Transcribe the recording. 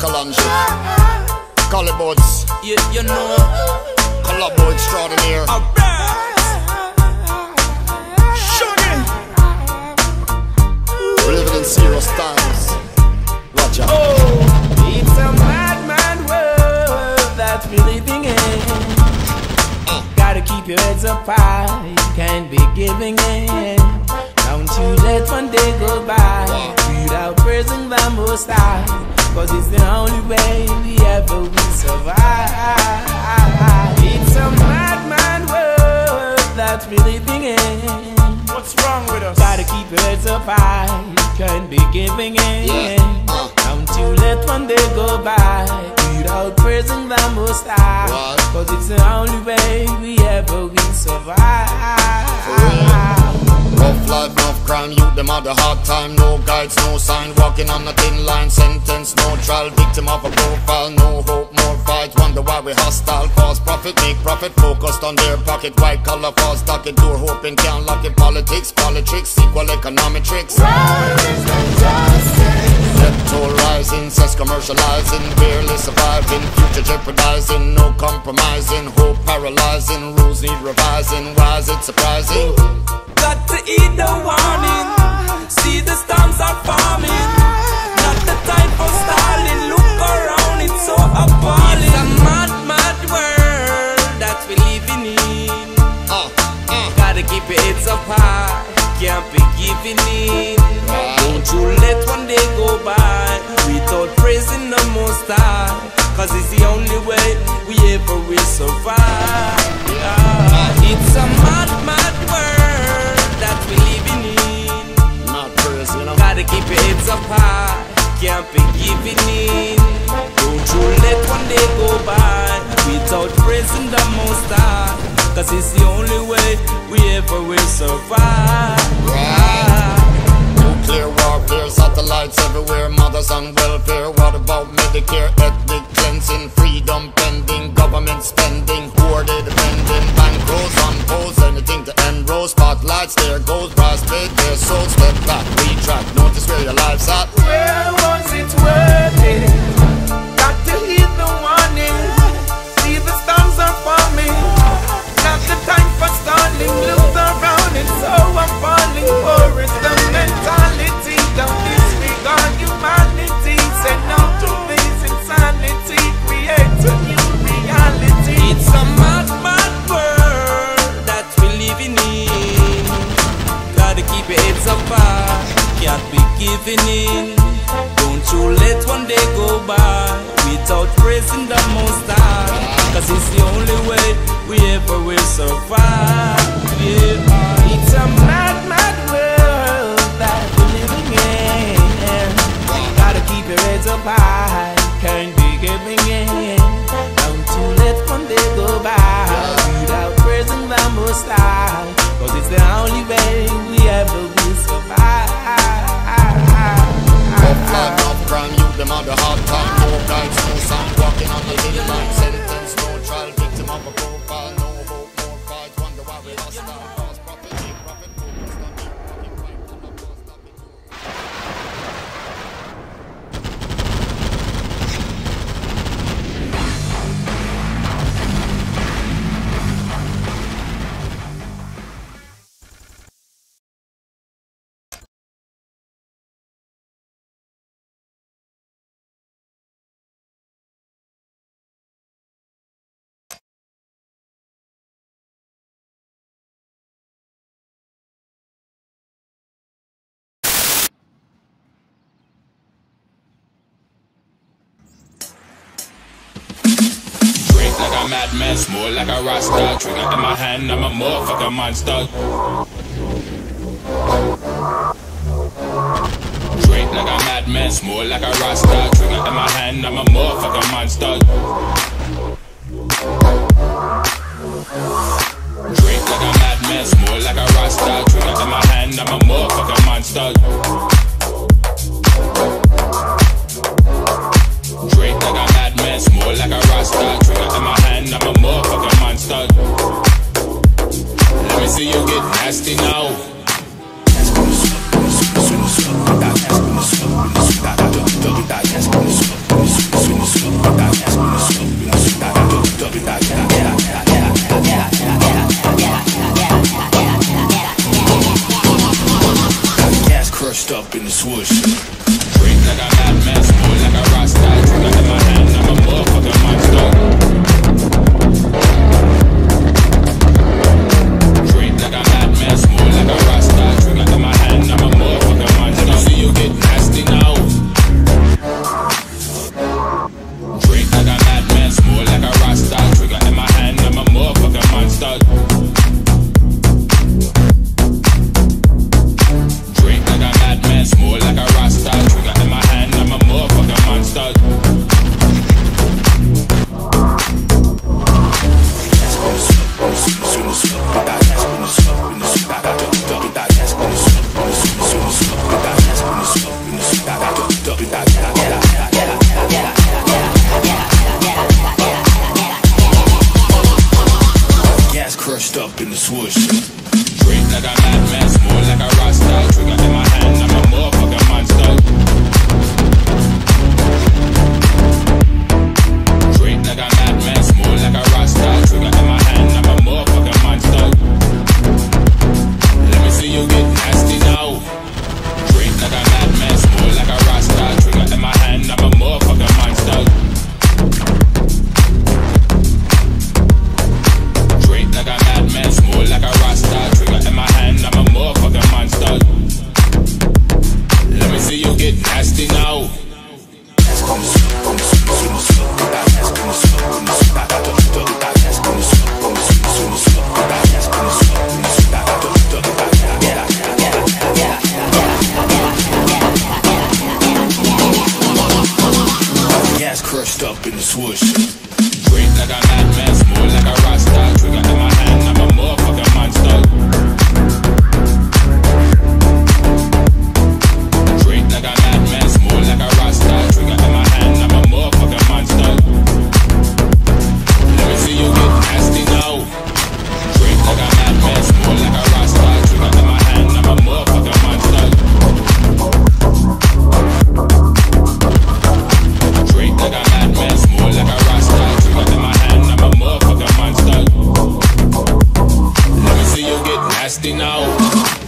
Michelangelo, Collarbuds, you know, Collarbuds extraordinaire. Alright, we're living in serious times. Roger. Oh, it's a madman world that we're living in. Gotta keep your heads up high, you can't be giving in. Don't you let one day go by without praising the Most High, cause it's the only way we ever will survive. It's a madman world that we're living in. What's wrong with us? Gotta keep your heads up high, you can't be giving in. Don't you let one day go by without praising the Most High, cause it's the only way we ever will survive. Rough life, rough crime, youth them had a hard time. No guides, no sign, walking on a thin line. Sentence, no trial, victim of a profile. No hope, more fight, wonder why we hostile. Cause profit, make profit, focused on their pocket. White collar, false docket, door hoping, can't lock it. Politics, politics, equal economic tricks. Rise injustice. Debt rising, cess commercializing. Barely surviving, future jeopardizing. No compromising, hope paralyzing. Rules need revising, why is it surprising? Got to heed the warning. See the storms are forming. Not the time for stalling. Look around, it's so appalling. It's a mad, mad world that we're living in. Gotta keep your heads up high. Can't be giving in. Don't you let one day go by without praising the Most High, cause it's the only way we ever will survive. It's a mad, mad world that we living in. Gotta keep your heads up high, can't be giving in. Don't you let one day go by without praising the Most High, cause it's the only way we ever will survive. Nuclear warfare, satellites everywhere, mothers on welfare. What about Medicare, ethnic cleansing, freedom pending, government spending, who are they depending? Bankrolls on polls, anything to end rows, spotlights, there goes brass plate, their souls step back, retract, notice where your life's at. Where was it worth it? Got to heed the warning. See the storms are forming. Not the time for stalling. Look around, it's so appalling. For it's the mentality that disregard humanity. Say no to this insanity. Create a new reality. It's a mad, mad world that we're living in. Gotta keep your heads up high, can't be giving in. Don't you let one day go by without praising the Most High, cause it's the only way we ever will survive. It's a mad, mad world that we're living in. Gotta keep your heads up high, can't be giving in. Don't you let one day go by without praising the Most High, cause it's the only way we ever will survive. Rough life, rough crime, youth them had a hard time. No guides, no sound, walking on the thin line. Sentence, no trial, victim of a profile. No hope, no fight, wonder why we lost our cause. Property, profit, focus, not your fucking fight. I'm not gonna stop it. Like a madman, smooth like a rasta. Trigger in my hand, I'm a motherfucking monster. Straight like a madman, smooth like a rasta. Trigger in my hand, I'm a motherfucking monster. Straight like a madman, smooth like a rasta. Trigger in my hand, I'm a motherfucking monster. Straight like a more like a rasta, trigger in my hand, I'm a motherfucking monster. Let me see you get nasty now. Crushed up in the swoosh. Drink like a madman, boy, like a rasta. Drink out of my hand, I'm a motherfucking monster. Drink like a madman, boy, like a rasta. Drink out of my hand, I'm a motherfucking monster. Now see you get nasty now. Drink like a madman, boy, like a rasta. Drink out of my hand, I'm a motherfucking monster. Gas crushed up in the swoosh. Drink like a madman, more like a rasta. Trigger in my hand, I'm a motherfucking monster. Drink like a madman, more like a rasta. Trigger in my hand, I'm a motherfucking monster. Let me see you get nasty now. Drink like a madman, more like a rasta. Trigger in my hand, I'm a motherfucking monster. Nasty now. Gas crushed up in the swoosh. Drink like a madman, more like a rasta. Trigger in my hand, I'm a motherfucking monster. Now